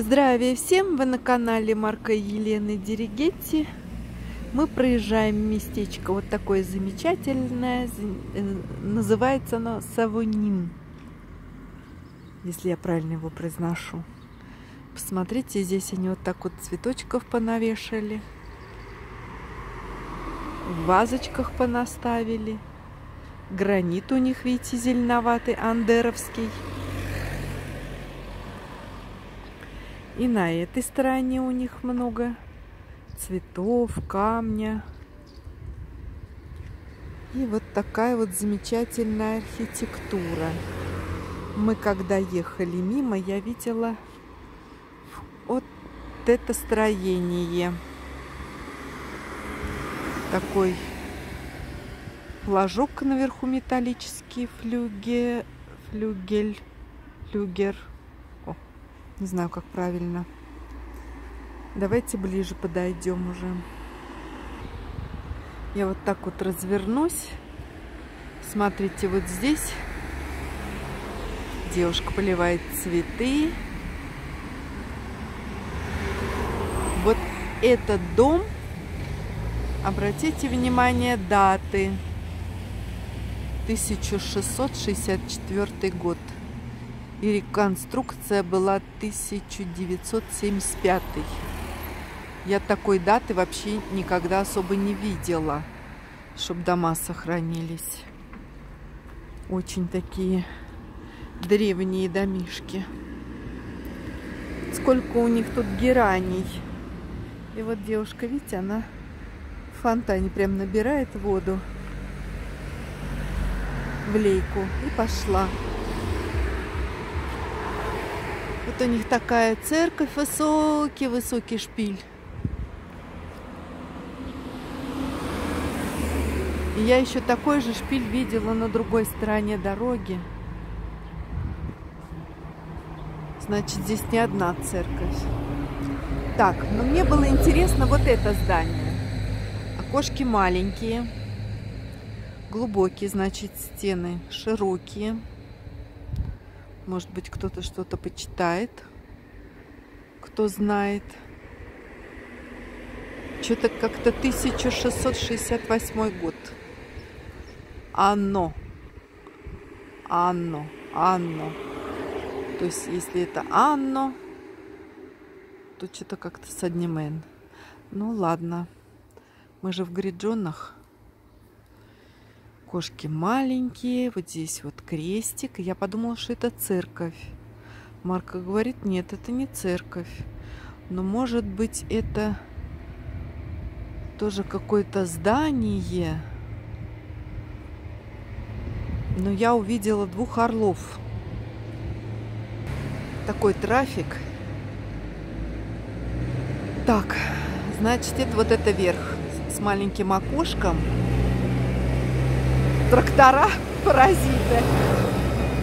Здравия всем! Вы на канале Марка Елены Дерегети. Мы проезжаем местечко вот такое замечательное. Называется оно Савонин, если я правильно его произношу. Посмотрите, здесь они вот так вот цветочков понавешали, в вазочках понаставили. Гранит у них, видите, зеленоватый, андеровский. И на этой стороне у них много цветов, камня. И вот такая вот замечательная архитектура. Мы когда ехали мимо, я видела вот это строение. Такой флажок наверху металлический, флюгер. Не знаю, как правильно. Давайте ближе подойдем уже. Я вот так вот развернусь. Смотрите, вот здесь девушка поливает цветы. Вот этот дом, обратите внимание, даты. 1664 год. И реконструкция была 1975. Я такой даты вообще никогда особо не видела, чтобы дома сохранились. Очень такие древние домишки. Сколько у них тут гераний. И вот девушка, видите, она в фонтане прям набирает воду в лейку и пошла. Вот у них такая церковь, высокий шпиль. И я еще такой же шпиль видела на другой стороне дороги. Значит, здесь не одна церковь. Так, но мне было интересно вот это здание. Окошки маленькие, глубокие, значит, стены широкие. Может быть, кто-то что-то почитает, кто знает. Что-то как-то 1668 год. Анно. То есть, если это Анно, то что-то как-то с одним Н. Ну, ладно. Мы же в Гриджонах. Кошки маленькие, вот здесь вот крестик. Я подумала, что это церковь. Марка говорит, нет, это не церковь. Но, может быть, это тоже какое-то здание. Но я увидела двух орлов. Такой трафик. Так, значит, это вот это верх с маленьким окошком. Трактора, паразиты.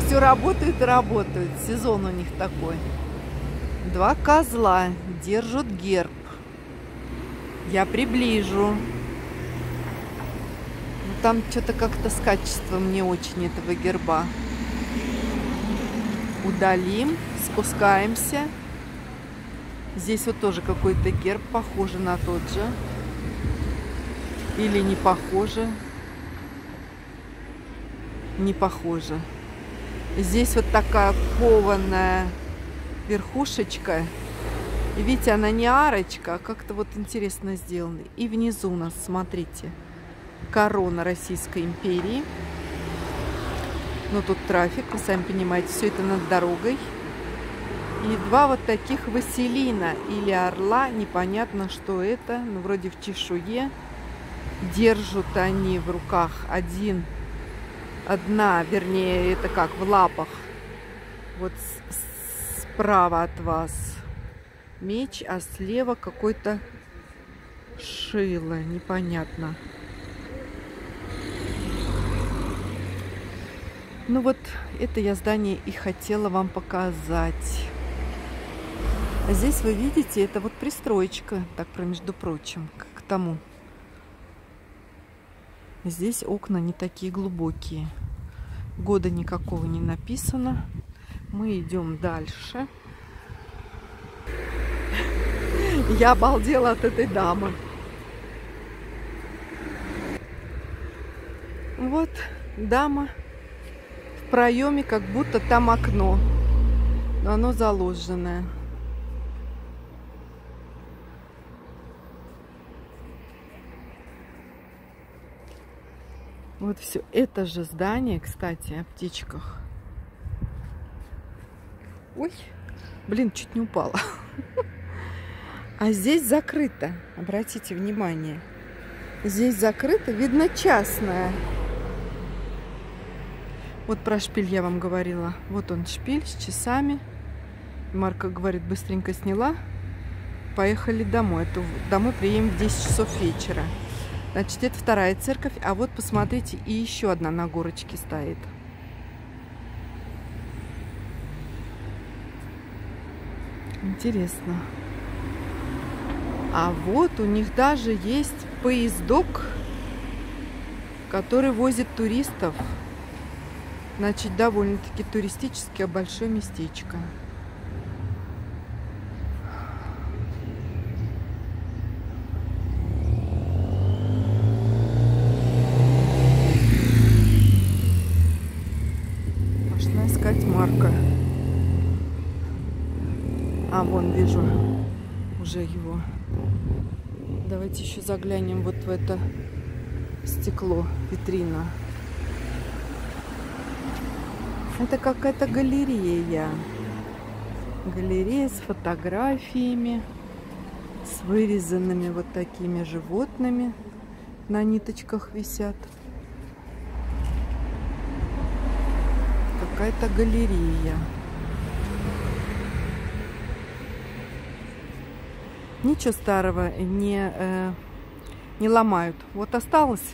Все работают и работают. Сезон у них такой. Два козла держат герб. Я приближу. Ну, там что-то как-то с качеством не очень этого герба. Удалим. Спускаемся. Здесь вот тоже какой-то герб. Похоже на тот же. Или не похоже. Не похоже. Здесь вот такая кованая верхушечка. И видите, она не арочка, а как-то вот интересно сделана. И внизу у нас, смотрите, корона Российской империи. Но тут трафик, вы сами понимаете, все это над дорогой. И два вот таких василина или орла, непонятно, что это, но вроде в чешуе. Держат они в руках вернее, это как в лапах. Вот справа от вас меч, а слева какой-то шило, непонятно. Ну вот, это я здание и хотела вам показать. А здесь вы видите, это вот пристроечка, так, между прочим, к тому. Здесь окна не такие глубокие. Года никакого не написано. Мы идем дальше. Я обалдела от этой дамы. Вот дама в проеме, как будто там окно, но оно заложенное. Вот все это же здание, кстати, о птичках. Ой, блин, чуть не упала. А здесь закрыто, обратите внимание. Здесь закрыто, видно, частное. Вот про шпиль я вам говорила. Вот он, шпиль с часами. Марка говорит, быстренько сняла. Поехали домой. А то домой приедем в 10 часов вечера. Значит, это вторая церковь. А вот, посмотрите, и еще одна на горочке стоит. Интересно. А вот у них даже есть поездок, который возит туристов. Значит, довольно-таки туристическое большое местечко. Пошла искать Марка. А, вон, вижу уже его. Давайте еще заглянем вот в это стекло, витрина. Это какая-то галерея. Галерея с фотографиями, с вырезанными вот такими животными. На ниточках висят. Какая-то галерея. Ничего старого не ломают. Вот осталось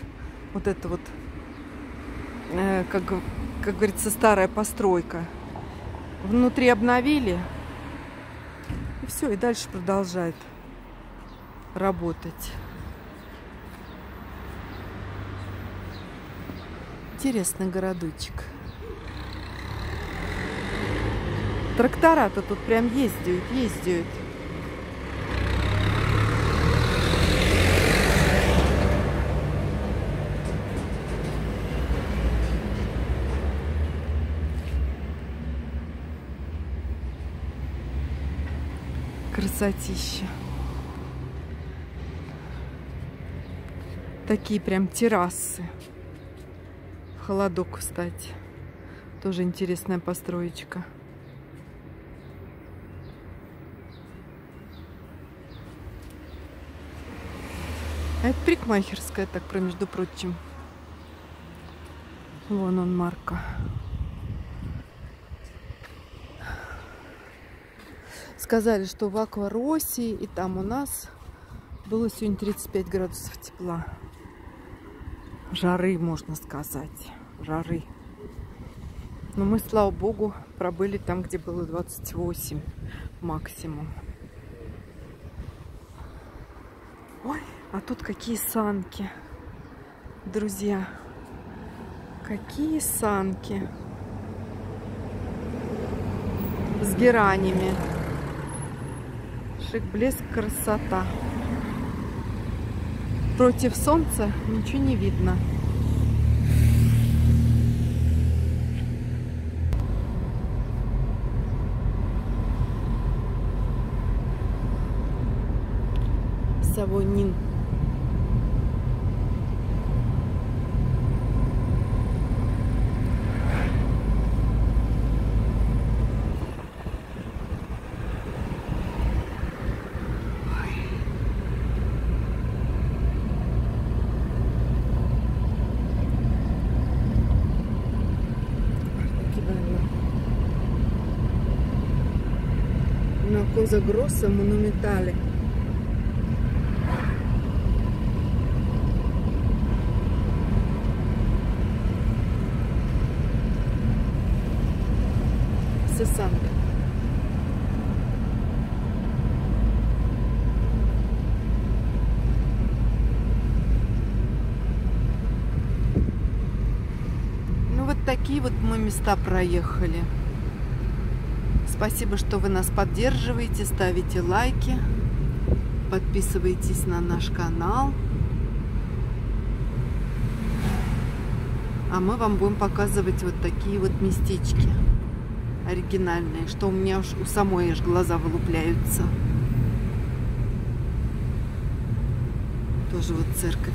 вот это вот, как говорится, старая постройка. Внутри обновили. И все, и дальше продолжает работать. Интересный городочек. Трактора-то тут прям ездят. Красотища. Такие прям террасы. В холодок, кстати. Тоже интересная построечка. А это парикмахерская, так, между прочим. Вон он, Марка. Сказали, что в Акваросии и там у нас было сегодня 35 градусов тепла. Жары, можно сказать. Жары. Но мы, слава богу, пробыли там, где было 28 максимум. Ой, а тут какие санки. Друзья, какие санки. С геранями. Шик, блеск, красота. Против солнца ничего не видно. Савонин. Загросса Монументали. Сосанка. Ну вот такие вот мы места проехали. Спасибо, что вы нас поддерживаете, ставите лайки. Подписывайтесь на наш канал. А мы вам будем показывать вот такие вот местечки оригинальные, что у меня уж у самой аж глаза вылупляются. Тоже вот церковь.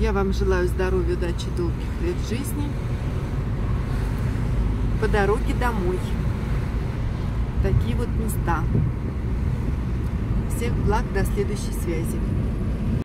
Я вам желаю здоровья, удачи, долгих лет жизни. По дороге домой. Такие вот места. Всех благ, до следующей связи.